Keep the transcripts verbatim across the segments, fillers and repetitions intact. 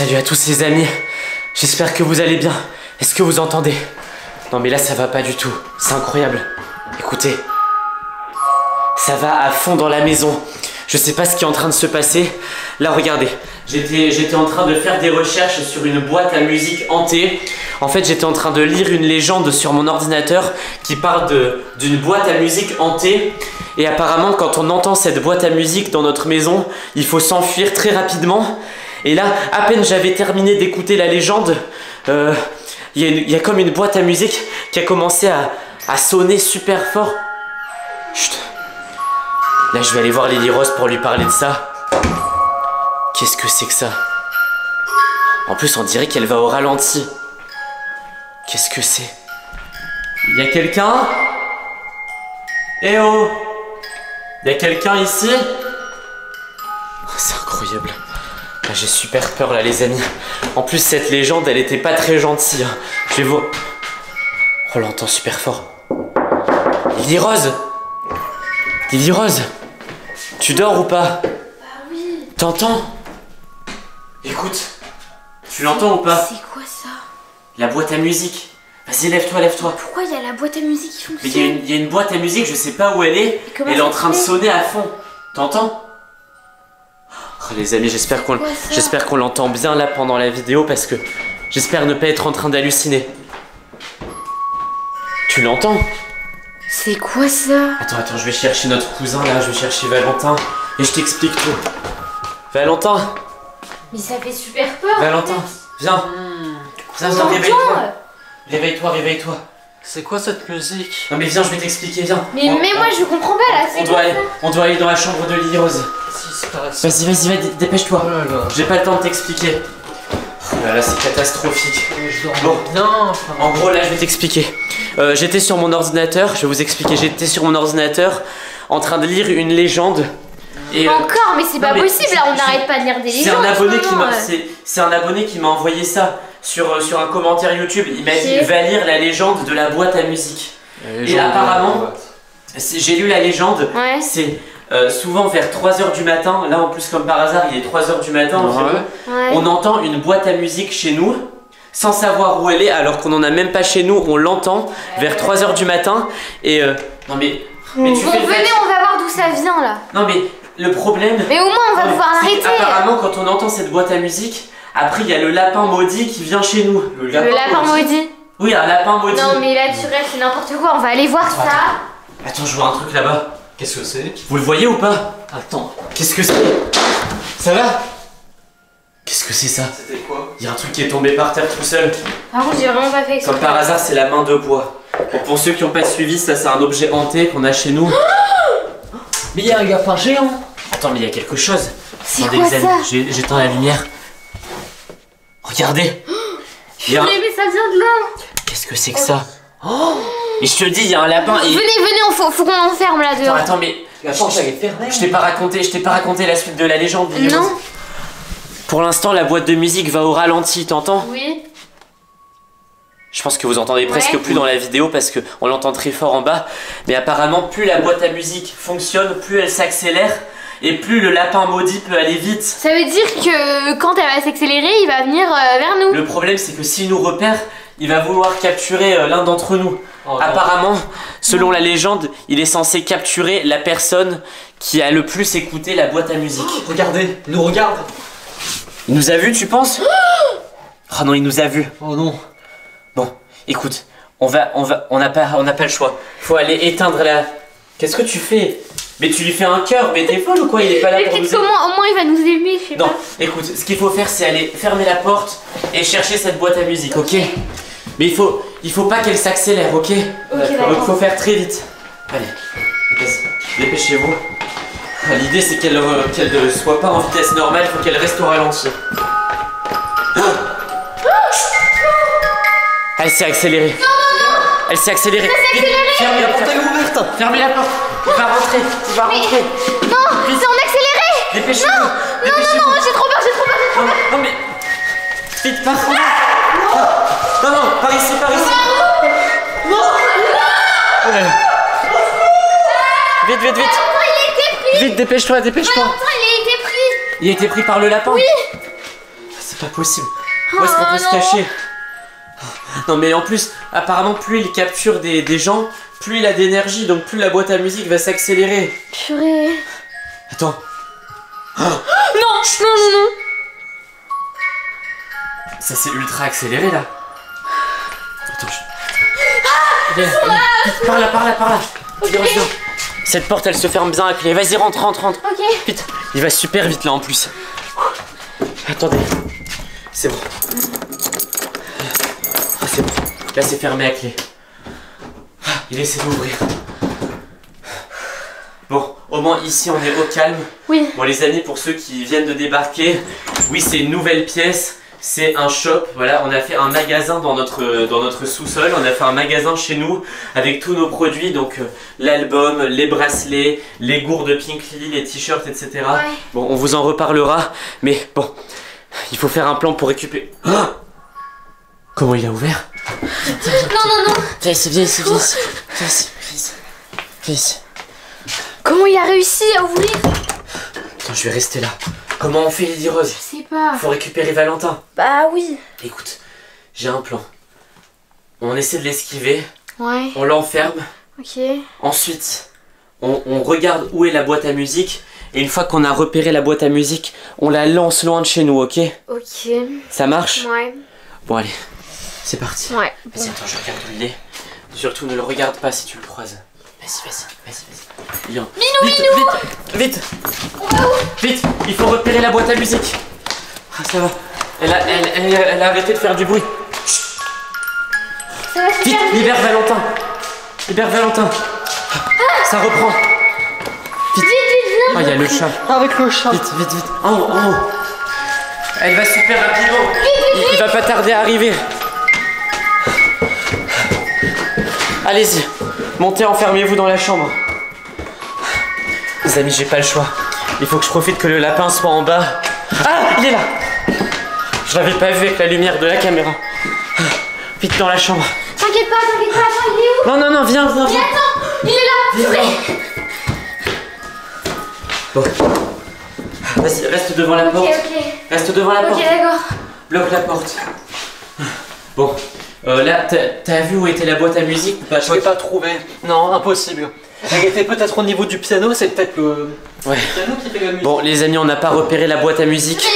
Salut à tous les amis, j'espère que vous allez bien. Est-ce que vous entendez? Non mais là ça va pas du tout, c'est incroyable. Écoutez, ça va à fond dans la maison. Je sais pas ce qui est en train de se passer. Là regardez, j'étais en train de faire des recherches sur une boîte à musique hantée. En fait j'étais en train de lire une légende sur mon ordinateur qui parle d'une boîte à musique hantée. Et apparemment quand on entend cette boîte à musique dans notre maison, il faut s'enfuir très rapidement. Et là à peine j'avais terminé d'écouter la légende, euh, il y a une, y a comme une boîte à musique qui a commencé à, à sonner super fort. Chut. Là je vais aller voir Lily Rose pour lui parler de ça. Qu'est-ce que c'est que ça? En plus on dirait qu'elle va au ralenti. Qu'est-ce que c'est? Il y a quelqu'un? Eh oh! Il y a quelqu'un ici? Oh, c'est incroyable. Là j'ai super peur là les amis. En plus cette légende elle était pas très gentille. Hein. Je vais vous... Oh, on l'entend super fort. Lily Rose! Lily Rose, tu dors ou pas? Bah oui. T'entends? Écoute, tu l'entends ou pas? C'est quoi ça? La boîte à musique. Vas-y, lève-toi, lève-toi. Pourquoi il y a la boîte à musique qui fonctionne? Mais il y, y a une boîte à musique, je sais pas où elle est. Elle est en train de sonner à fond. T'entends? Oh, les amis, j'espère qu'on j'espère qu'on l'entend bien là pendant la vidéo parce que j'espère ne pas être en train d'halluciner. Tu l'entends? C'est quoi ça? Attends, attends, je vais chercher notre cousin là, je vais chercher Valentin et je t'explique tout. Valentin! Mais ça fait super peur! Valentin, viens! Mmh. Viens, viens, réveille-toi! Réveille-toi, réveille-toi! C'est quoi cette musique? Non mais viens, je vais t'expliquer, viens! Mais, on, mais on, moi je comprends pas là, c'est quoi? On doit aller dans la chambre de Lily Rose. Vas-y, vas-y, vas-y, dépêche-toi! Oh j'ai pas le temps de t'expliquer. Oh là là, c'est catastrophique. Bon, non, enfin... en gros là je vais t'expliquer. Euh, j'étais sur mon ordinateur, je vais vous expliquer, j'étais sur mon ordinateur en train de lire une légende. Et euh... Encore, mais c'est pas mais possible, là on n'arrête pas de lire des légendes. C'est un abonné qui m'a envoyé ça sur, sur un commentaire YouTube, il m'a dit va lire la légende de la boîte à musique. Et apparemment, j'ai lu la légende, ouais. C'est... Euh, souvent vers trois heures du matin, là en plus comme par hasard il est trois heures du matin, ouais. Ouais. On entend une boîte à musique chez nous sans savoir où elle est alors qu'on n'en a même pas chez nous, on l'entend ouais. Vers trois heures du matin et euh, non mais, mais tu bon, fais venez fait... on va voir d'où ça vient là. Non mais le problème, mais au moins on va pouvoir l'arrêter. Apparemment quand on entend cette boîte à musique, après il y a le lapin maudit qui vient chez nous. Le lapin, le lapin maudit. maudit Oui un lapin maudit. Non mais là tu rêves, c'est n'importe quoi, on va aller voir attends, ça. Attends je vois un truc là-bas. Qu'est-ce que c'est? Vous le voyez ou pas? Attends, qu'est-ce que c'est? Ça va? Qu'est-ce que c'est ça? C'était quoi? Il y a un truc qui est tombé par terre tout seul. Par contre, j'ai vraiment pas fait exprès. Comme par hasard, c'est la main de bois. Bon, pour ceux qui n'ont pas suivi, ça c'est un objet hanté qu'on a chez nous. Mais il y a un gaffin géant. Attends, mais il y a quelque chose. C'est quoi ça? J'éteins la lumière. Regardez. Mais ça vient de là. Qu'est-ce que c'est que ça? Oh! Et je te dis, il y a un lapin et... Venez, venez, on faut, faut qu'on enferme là dehors. Attends, attends, mais... La porte, elle est fermée. Je t'ai pas raconté, je t'ai pas raconté la suite de la légende. Non. Pour l'instant, la boîte de musique va au ralenti, t'entends? Oui. Je pense que vous entendez presque ouais. plus dans la vidéo parce que on l'entend très fort en bas. Mais apparemment, plus la boîte à musique fonctionne, plus elle s'accélère et plus le lapin maudit peut aller vite. Ça veut dire que quand elle va s'accélérer, il va venir euh, vers nous. Le problème, c'est que s'il nous repère... Il va vouloir capturer l'un d'entre nous. Oh, apparemment, selon non. la légende, il est censé capturer la personne qui a le plus écouté la boîte à musique. Oh, regardez, il nous regarde. Il nous a vu, tu penses? Oh non, il nous a vu. Oh non. Bon, écoute, on va, on va, on n'a pas, on n'a pas le choix. Faut aller éteindre la. Qu'est-ce que tu fais? Mais tu lui fais un cœur, mais t'es folle ou quoi? Il est pas là mais pour nous aimer. Comment, au moins il va nous aimer, je sais non, pas. Écoute, ce qu'il faut faire, c'est aller fermer la porte et chercher cette boîte à musique, ok? okay. Mais il faut, il faut pas qu'elle s'accélère, ok? okay Donc il faut faire très vite. Allez, dépêchez-vous. L'idée c'est qu'elle euh, qu'elle ne soit pas en vitesse normale, il faut qu'elle reste au ralenti. Oh elle s'est accélérée. Non, non, non! Elle s'est accélérée. Fermez la porte, elle est ouverte. Fermez la porte. Il va rentrer, il va rentrer. Mais... Non, c'est en accéléré. Dépêchez-vous. Non, dépêchez non, non, non, j'ai trop peur, j'ai trop peur, j'ai trop peur. Non, non mais... Vite, par contre. Non, non, par ici, par ici. Non, non, non. Vite, vite, vite. Valentin, il a été pris. Vite, dépêche-toi, dépêche-toi. Valentin, il a été pris. Il a été pris par le lapin. Oui. pas possible. Où est-ce qu'on peut se cacher? Non mais en plus, apparemment plus il capture des, des gens, plus il a d'énergie, donc plus la boîte à musique va s'accélérer. Purée. Attends. Oh. Non, non, non, non. Ça s'est ultra accéléré là. Attends, je... Ah, par là, par là, par là. Okay. Cette porte elle se ferme bien à clé. Vas-y, rentre, rentre, rentre. Ok. Vite. Il va super vite là en plus. Attendez. C'est bon. Ah, c'est bon. Là c'est fermé à clé. Il essaie d'ouvrir. Bon, au moins ici on est au calme. Oui. Bon les amis, pour ceux qui viennent de débarquer, oui c'est une nouvelle pièce. C'est un shop, voilà, on a fait un magasin dans notre, dans notre sous-sol, on a fait un magasin chez nous avec tous nos produits, donc euh, l'album, les bracelets, les gourdes Pink Lily, les t-shirts, et cetera. Ouais. Bon, on vous en reparlera, mais bon, il faut faire un plan pour récupérer... Ah, comment il a ouvert? Non, non, non. Viens ici, viens ici, viens ici, viens ici, viens ici. Comment il a réussi à ouvrir? Attends, je vais rester là. Comment on fait, Lily Rose? Je sais pas. Faut récupérer Valentin. Bah oui. Écoute, j'ai un plan. On essaie de l'esquiver. Ouais. On l'enferme. Ok. Ensuite, on, on regarde où est la boîte à musique. Et une fois qu'on a repéré la boîte à musique, on la lance loin de chez nous, ok? Ok. Ça marche? Ouais. Bon, allez, c'est parti. Ouais. Vas-y, bon. Attends, je regarde où il est. Surtout, ne le regarde pas si tu le croises. Vas-y, vas-y, vas-y, vas-y. Minou, vite, minou. Vite, vite. On va où? Vite, il faut repérer la boîte à musique. Ah, ça va. Elle a, elle, elle, elle a arrêté de faire du bruit. Chut. Ça va, vite, libère Valentin. Libère Valentin. Ah. Ça reprend. Vite, vite, vite. Ah, il y a le chat. Avec le chat. Vite, vite, vite. En haut, en haut. Elle va super rapidement. Vite, vite, vite. Il, il va pas tarder à arriver. Allez-y. Montez, enfermez-vous dans la chambre. Les amis, j'ai pas le choix. Il faut que je profite que le lapin soit en bas. Ah, il est là. Je l'avais pas vu avec la lumière de la caméra. Vite dans la chambre. T'inquiète pas, t'inquiète pas, attends, il est où? Non, non, non, viens, viens, viens. Il attend, il est là. Bon. Vas-y, reste devant la okay, porte. Ok, reste devant la okay, porte. Ok, d'accord. Bloque la porte. Bon. Euh, là, t'as vu où était la boîte à musique? Bah, je l'ai pas trouvé. Non, impossible. Elle était peut-être au niveau du piano, c'est peut-être le... Ouais. Le piano qui fait la musique. Bon, les amis, on n'a pas repéré la boîte à musique.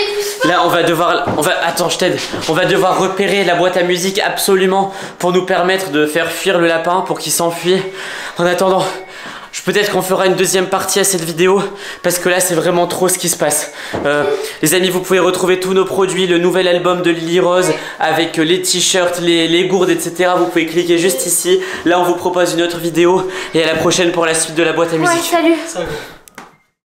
Là, on va devoir... On va... Attends, je t'aide. On va devoir repérer la boîte à musique absolument pour nous permettre de faire fuir le lapin pour qu'il s'enfuit. En attendant, peut-être qu'on fera une deuxième partie à cette vidéo parce que là c'est vraiment trop ce qui se passe. Euh, les amis, vous pouvez retrouver tous nos produits, le nouvel album de Lily Rose avec les t-shirts, les, les gourdes, et cetera. Vous pouvez cliquer juste ici. Là on vous propose une autre vidéo et à la prochaine pour la suite de la boîte à musique. Ouais, salut. Salut.